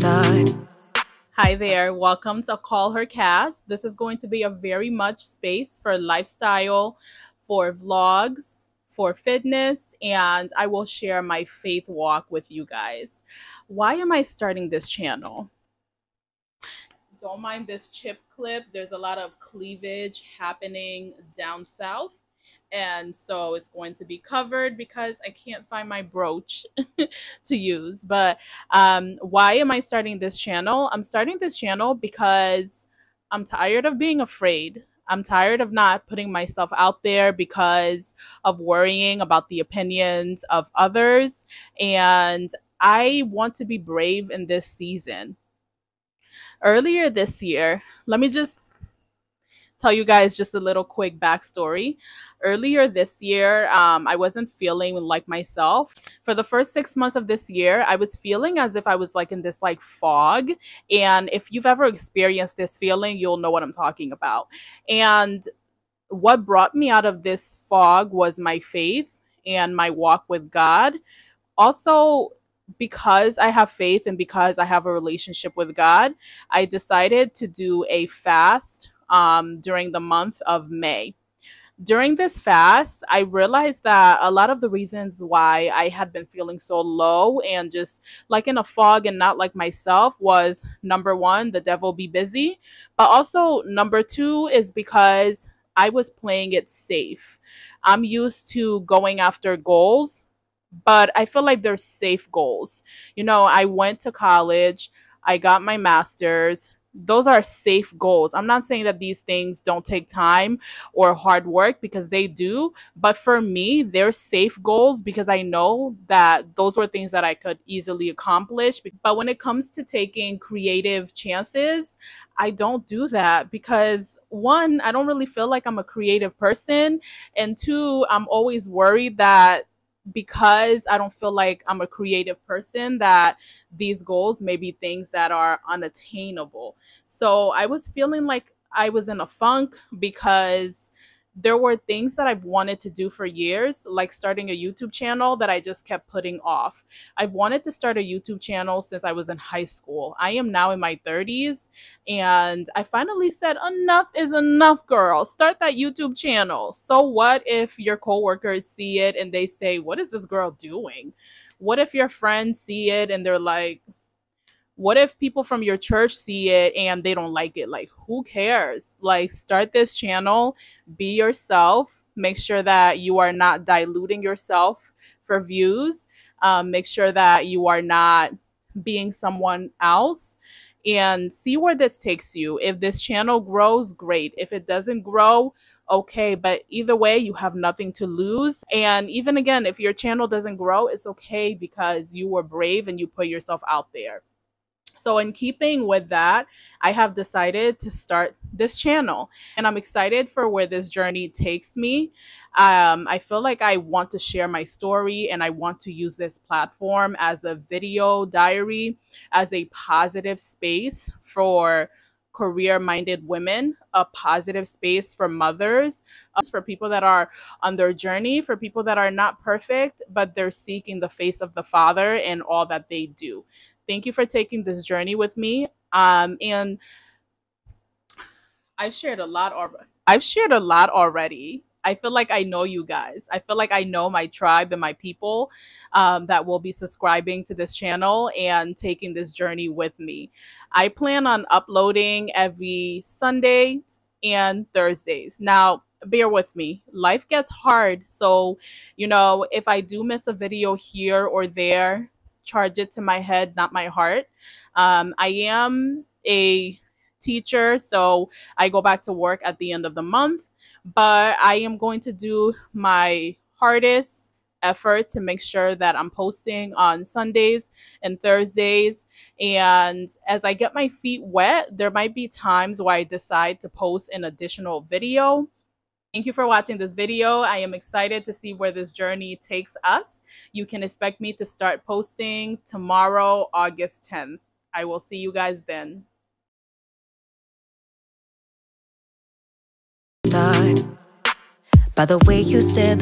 Hi there, welcome to Call Her Cass. This is going to be a very much space for lifestyle, for vlogs, for fitness, and I will share my faith walk with you guys. Why am I starting this channel? Don't mind this chip clip. There's a lot of cleavage happening down south, and so it's going to be covered because I can't find my brooch to use. But why am I starting this channel? I'm starting this channel because I'm tired of being afraid. I'm tired of not putting myself out there because of worrying about the opinions of others. And I want to be brave in this season. Earlier this year, let me just tell you guys just a little quick backstory. Earlier this year, I wasn't feeling like myself. For the first 6 months of this year, I was feeling as if I was like in this like fog. And if you've ever experienced this feeling, you'll know what I'm talking about. And what brought me out of this fog was my faith and my walk with God. Also, because I have faith and because I have a relationship with God, I decided to do a fast during the month of May. During this fast, I realized that a lot of the reasons why I had been feeling so low and just like in a fog and not like myself was, number one, the devil be busy. But also number two is because I was playing it safe. I'm used to going after goals, but I feel like they're safe goals. You know, I went to college, I got my master's. Those are safe goals. I'm not saying that these things don't take time or hard work, because they do. But for me, they're safe goals because I know that those were things that I could easily accomplish. But when it comes to taking creative chances, I don't do that because, one, I don't really feel like I'm a creative person. And two, I'm always worried that because I don't feel like I'm a creative person, that these goals may be things that are unattainable. So I was feeling like I was in a funk because there were things that I've wanted to do for years, like starting a YouTube channel, that I just kept putting off. I've wanted to start a YouTube channel since I was in high school. I am now in my 30s, and I finally said, enough is enough, girl. Start that YouTube channel. So what if your coworkers see it and they say, what is this girl doing? What if your friends see it and they're like, what if people from your church see it and they don't like it? Like, who cares? Like, start this channel, be yourself, make sure that you are not diluting yourself for views, make sure that you are not being someone else, and see where this takes you. If this channel grows, great. If it doesn't grow, okay, but either way, you have nothing to lose. And even again, if your channel doesn't grow, it's okay because you were brave and you put yourself out there. So in keeping with that, I have decided to start this channel, and I'm excited for where this journey takes me. I feel like I want to share my story, and I want to use this platform as a video diary, as a positive space for career-minded women, a positive space for mothers, for people that are on their journey, for people that are not perfect, but they're seeking the face of the Father in all that they do. Thank you for taking this journey with me. And I've shared a lot already. I feel like I know you guys. I feel like I know my tribe and my people that will be subscribing to this channel and taking this journey with me. I plan on uploading every Sunday and Thursdays. Now, bear with me. Life gets hard. So, you know, if I do miss a video here or there, charge it to my head, not my heart. I am a teacher, so I go back to work at the end of the month, but I am going to do my hardest effort to make sure that I'm posting on Sundays and Thursdays. And as I get my feet wet, there might be times where I decide to post an additional video. Thank you for watching this video. I am excited to see where this journey takes us. You can expect me to start posting tomorrow, August 10th. I will see you guys then. By the way you stare